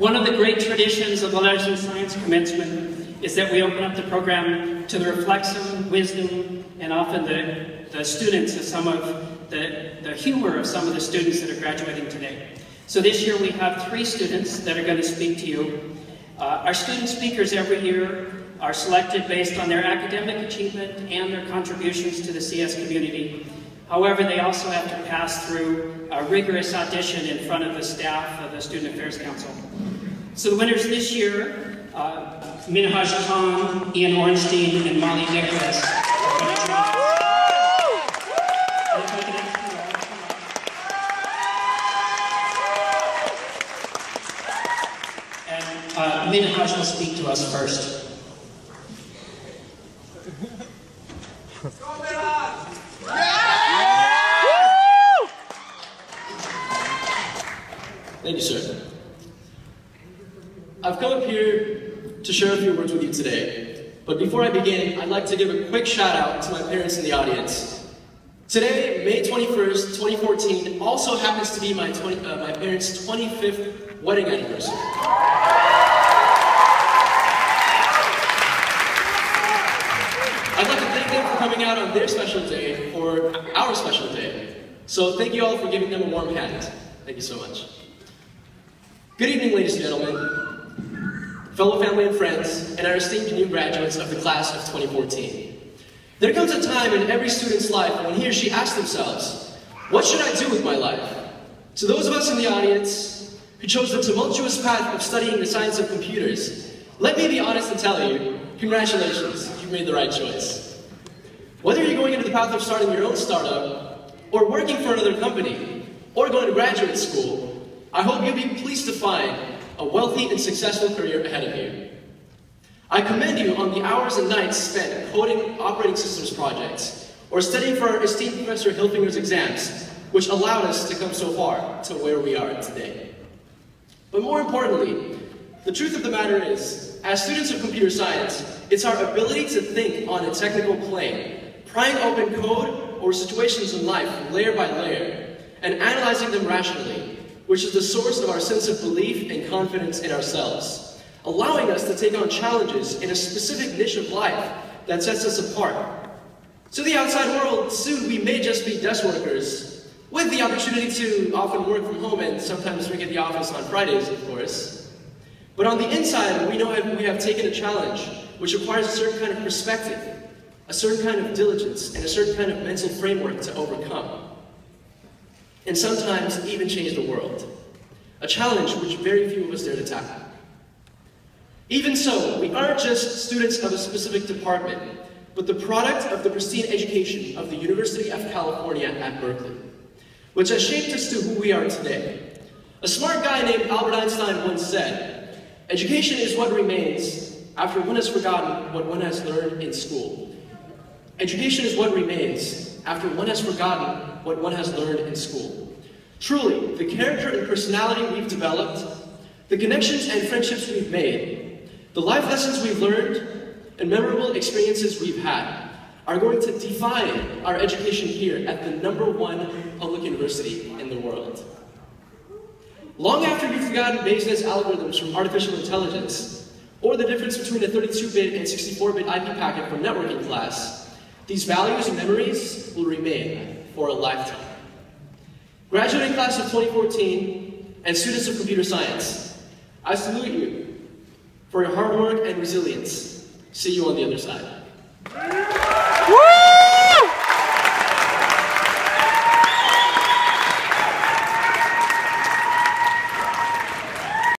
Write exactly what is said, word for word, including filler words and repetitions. One of the great traditions of the Letters and Science commencement is that we open up the program to the reflexive wisdom and often the, the students of some of the, the humor of some of the students that are graduating today. So this year we have three students that are going to speak to you. Uh, our student speakers every year are selected based on their academic achievement and their contributions to the C S community. However, they also have to pass through a rigorous audition in front of the staff of the Student Affairs Council. So the winners this year, uh, Minhaj Khan, Ian Ornstein, and Molly Nicholas. And uh, Minhaj will speak to us first. Thank you, sir. I've come up here to share a few words with you today, but before I begin, I'd like to give a quick shout out to my parents in the audience. Today, May twenty-first, twenty fourteen, also happens to be my, twenty, uh, my parents' twenty-fifth wedding anniversary. I'd like to thank them for coming out on their special day, for our special day. So thank you all for giving them a warm hand. Thank you so much. Good evening, ladies and gentlemen, fellow family and friends, and our esteemed new graduates of the class of twenty fourteen. There comes a time in every student's life when he or she asks themselves, what should I do with my life? To those of us in the audience who chose the tumultuous path of studying the science of computers, let me be honest and tell you, congratulations, you've made the right choice. Whether you're going into the path of starting your own startup, or working for another company, or going to graduate school, I hope you'll be pleased to find a wealthy and successful career ahead of you. I commend you on the hours and nights spent coding operating systems projects or studying for our esteemed Professor Hilfinger's exams, which allowed us to come so far to where we are today. But more importantly, the truth of the matter is, as students of computer science, it's our ability to think on a technical plane, prying open code or situations in life layer by layer, and analyzing them rationally, which is the source of our sense of belief and confidence in ourselves, allowing us to take on challenges in a specific niche of life that sets us apart. To the outside world, soon we may just be desk workers, with the opportunity to often work from home and sometimes work at the office on Fridays, of course. But on the inside, we know we have taken a challenge which requires a certain kind of perspective, a certain kind of diligence, and a certain kind of mental framework to overcome, and sometimes even change the world. A challenge which very few of us dare to tackle. Even so, we aren't just students of a specific department, but the product of the pristine education of the University of California at Berkeley, which has shaped us to who we are today. A smart guy named Albert Einstein once said, "Education is what remains after one has forgotten what one has learned in school." Education is what remains after one has forgotten what one has learned in school. Truly, the character and personality we've developed, the connections and friendships we've made, the life lessons we've learned, and memorable experiences we've had are going to define our education here at the number one public university in the world. Long after you've forgotten Bayes' algorithms from artificial intelligence, or the difference between a thirty-two bit and sixty-four bit I P packet from networking class, these values and memories will remain for a lifetime. Graduating class of twenty fourteen and students of computer science, I salute you for your hard work and resilience. See you on the other side.